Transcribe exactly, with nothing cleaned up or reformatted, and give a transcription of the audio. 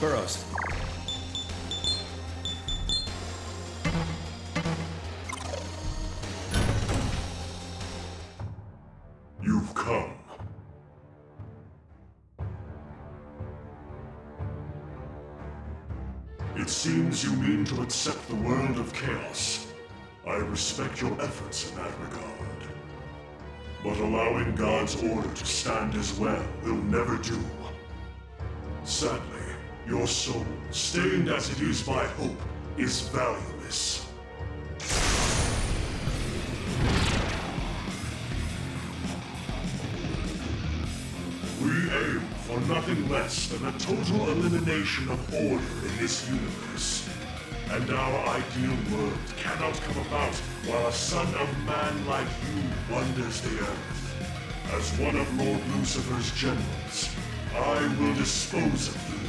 Burrows. You've come. It seems you mean to accept the world of chaos. I respect your efforts in that regard. But allowing God's order to stand as well will never do. Sadly, your soul, stained as it is by hope, is valueless. We aim for nothing less than a total elimination of order in this universe. And our ideal world cannot come about while a son of man like you wanders the earth. As one of Lord Lucifer's generals, I will dispose of you.